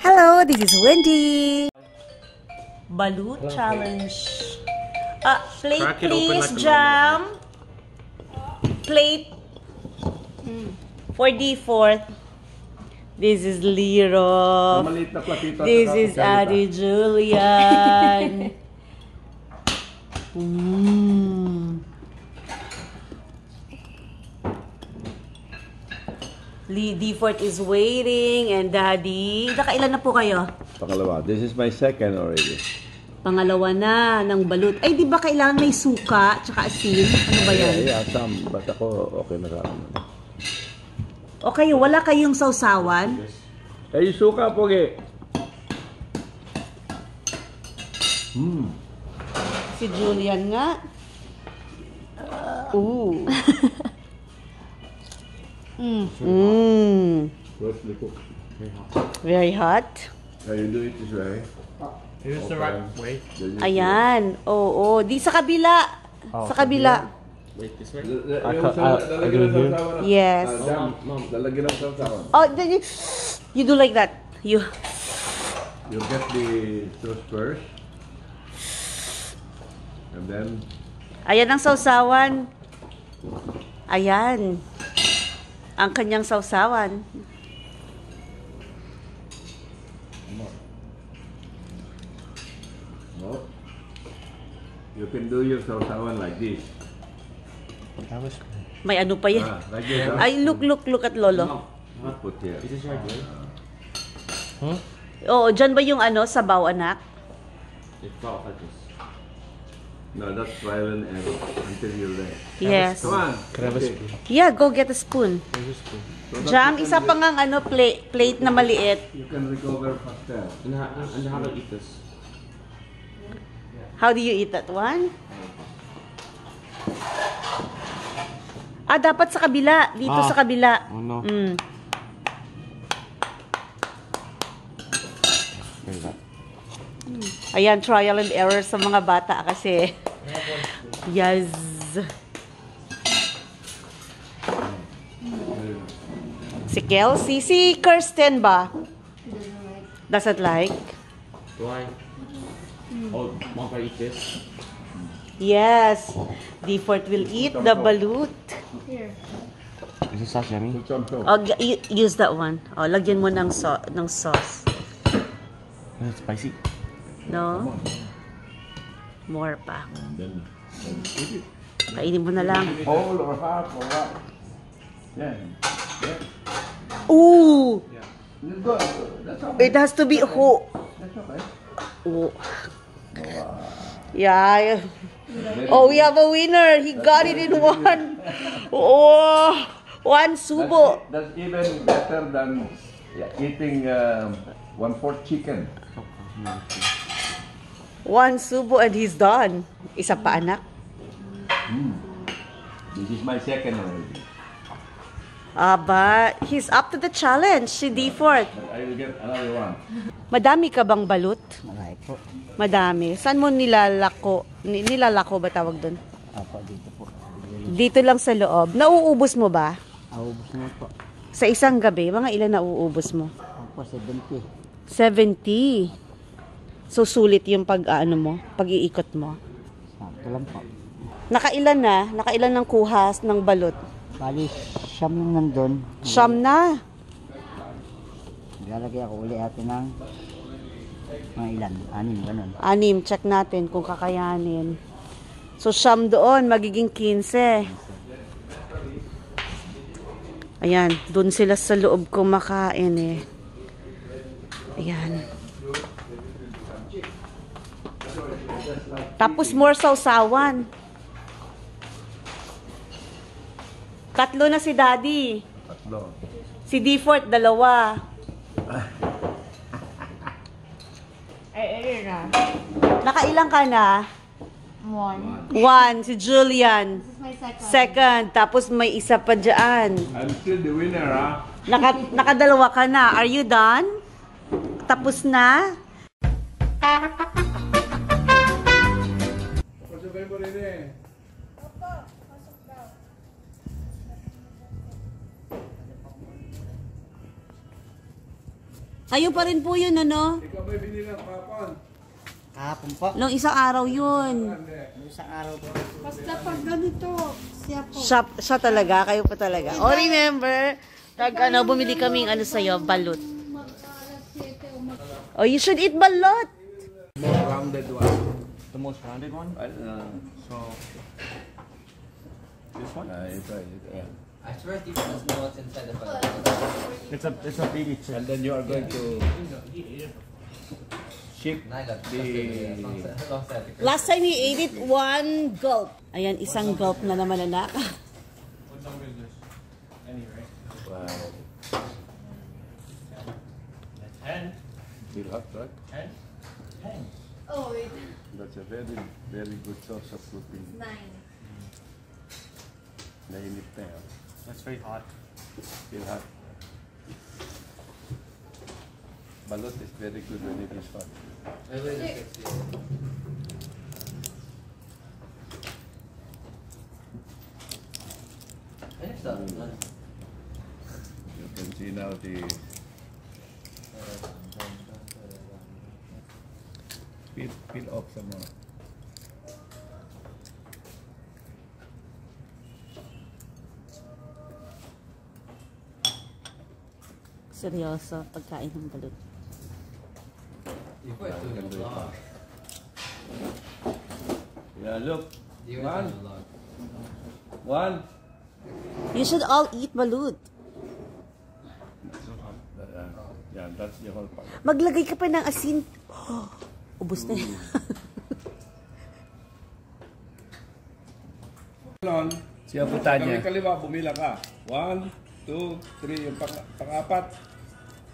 Hello, this is Wendy. Balut challenge. Plate please, Jam. Plate for D4. This is Lero. This is Adi Julian. Lee DeFort is waiting and Daddy. Nakailan na po kayo? Pangalawa. This is my second already. Pangalawa na ng balut. Ay, di ba kailangan may suka tsaka asin? Ano ba yan? Yeah, some. But ako, okay na kami. Okay, wala kayong sausawan? Ay, suka po, ge. Si Julian nga. Very hot. You do it this way. It is the right way. Ayan. Oo, di sa kabila. Sa kabila. Wait, this way? Yes. Oh, you do like that. You get the sauce first. And then... Ayan ang sausawan. Ayan. Ang kanyang sausawan. You can do your sausawan like this. May ano pa yan? Ay, look at Lolo. Oh, dyan ba yung ano, sabaw, anak? No, that's trial and error until you're there. Yes. Come on. Grab a spoon. Yeah, go get a spoon. Jam, isa pa ngang ano, plate na maliit. You can recover faster. And how do you eat this? How do you eat that one? Ah, dapat sa kabila. Dito sa kabila. Oh, no. Ayan, trial and error sa mga bata kasi. Yes. Si Kelsey. Si Kirsten ba? Doesn't like? Why? Oh, want to eat this? Yes. DeFort will eat the balut. Here. Is it sauce yummy? Oh, use that one. Oh, lagyan mo ng sauce. It's spicy. No. More pa. Kainin mo na lang. Whole or half or what? Yeah. Ooh. It has to be whole. Oh. Yeah. Oh, we have a winner. He got it in one. Oh, one subo. That's even better than eating 1/4 chicken. One subo and he's done. Isa pa, anak. This is my second already. But he's up to the challenge, si DeFort. I will get another one. Madami ka bang balut? Marami po. Madami. Saan mo nilalako? Nilalako ba tawag doon? Apo, dito po. Dito lang sa loob. Nauubos mo ba? Nauubos mo po. Sa isang gabi, mga ilan nauubos mo? Apo, 70. 70? So, sulit yung pag-iikot mo? Sakto lang po. Nakailan na? Nakailan ng kuhas ng balut? Bali, siyam na nandun. Siyam na? Naglalagay ako uli ate ng mga ilan. Anim, ganun. Anim, check natin kung kakayanin. So, siyam doon, magiging 15. Ayan, doon sila sa loob kumakain eh. Ayan. Tapos more sausawan. Tatlo na si Daddy. Tatlo. Si DeFort, dalawa. Ay na. Nakailang ka na? One. Si Julian. Second. Tapos may isa pa dyan. I'm still the winner, ha? Nakadalawa ka na. Are you done? Tapos na? Kayo pa rin po yun, ano? Ikaw ba'y binilang kapon? Kapon po. Nung isang araw yun. Nung isang araw po. Basta pag ganito, siya po. Siya talaga, kayo pa talaga. Oh, remember, bumili kaming ano sa'yo, balut. Oh, you should eat balut. More rounded one. The most rounded one? So, this one? Yeah. I swear Steve doesn't know what's inside the balut. It's a baby chip. And then you are going to shake the... Last time he ate it, one gulp. Ayan, isang gulp na naman, anak. What's wrong with this? Any, right? Wow. 10. You'll have that? 10. Oh, wait. That's a very, very good source of protein. 9. Nainip na yan. That's very hot. Still hot. Balut is very good when it is hot. You can see now the peel off some more. Seryoso pagkain ng balut. Yeah, look. One. You should all eat balut. Yeah, that's the whole part. Maglagay ka pa ng asin. Oh, ubos na yan. Siya putan niya. Kami kaliwa, bumila ka. 1, 2, 3, yung pang-apat.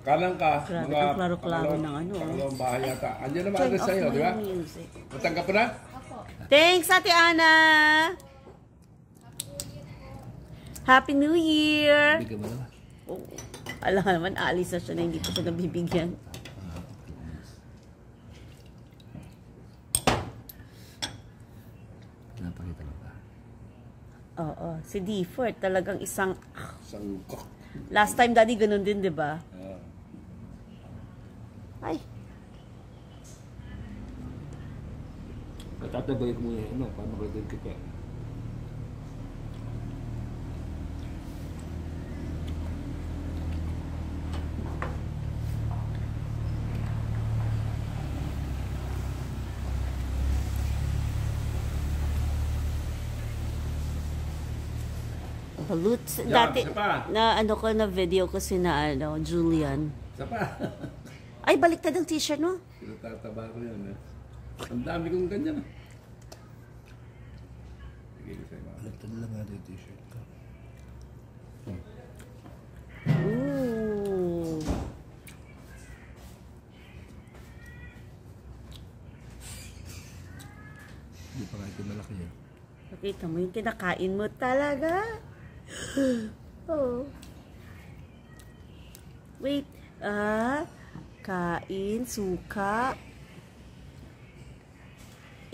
Kalang ka, mga pangalawang bahay yata. Andiyan naman address sa'yo, di ba? Matanggap po na? Thanks, Ate Anna! Happy New Year! Bigyan mo naman. Alam ka naman, aalis na siya na hindi ko siya nabibigyan. Napakita mo ba? Oo, si DeFort talagang isang last time, Daddy, ganun din, di ba? Ay! Tatagay ko muna yun, paano ba din kita? Balut. Dati, na ano ko, na video kasi na ano, Julian. Sapa! Ay, baliktad ang t-shirt mo. Pero tataba ko yan. Ang dami kong ganyan. Baliktad lang natin yung t-shirt ko. Ooh. Hindi pa kahit yung malaki yan. Nakita mo yung kinakain mo talaga. Oh. Wait. Kain, suka.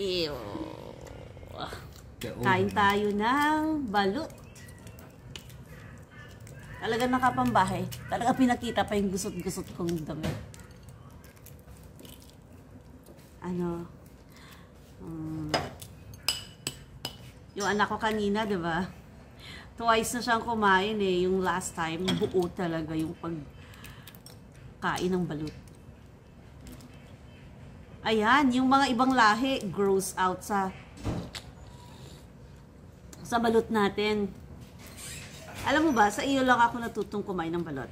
Ew. Kain tayo ng balut. Talaga nakapambahay. Talaga pinakita pa yung gusot-gusot kong damit. Ano? Yung anak ko kanina, diba? Twice na siyang kumain eh. Yung last time, buo talaga yung pagkain ng balut. Ayan, yung mga ibang lahi grows out sa balut natin. Alam mo ba, sa iyo lang ako natutong kumain ng balut.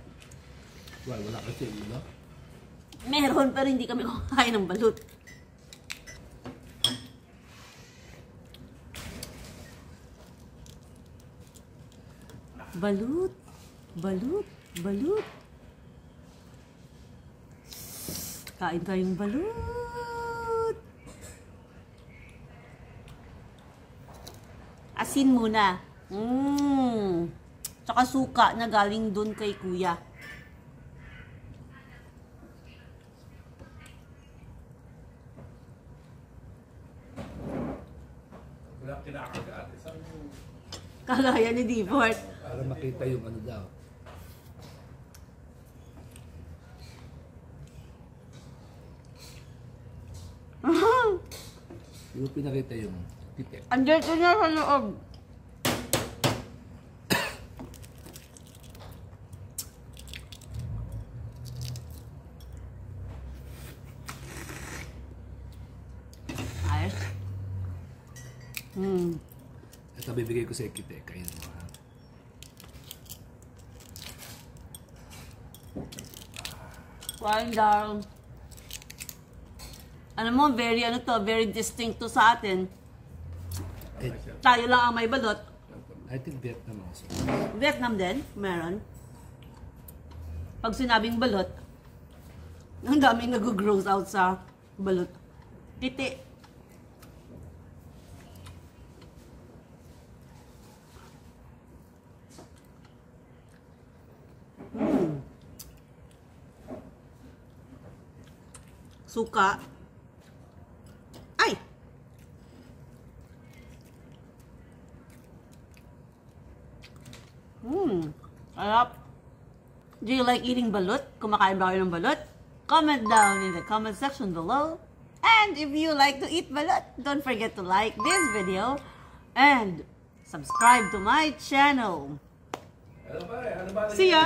Well, wala kasi yun, no? Meron, pero hindi kami kumain ng balut. Balut, balut, balut. Kain tayong balut. Asin muna. Tsaka suka na galing dun kay kuya. Kagaya ni DeFort. Para makita yung ano daw. Hindi ko pinakita yung titik. Andito na sa loob. Ayos. Ito bibigay ko sa titik. Kainin mo ha. Kain daw. Alam mo, very distinct to sa atin. Tayo lang ang may balut. I think Vietnam also. Vietnam din, meron. Pag sinabing balut, ang daming nag-gross out sa balut. Titi. Suka. Sarap. Do you like eating balut? Kumakain ba kayo ng balut? Comment down in the comment section below. And if you like to eat balut, don't forget to like this video and subscribe to my channel. See ya!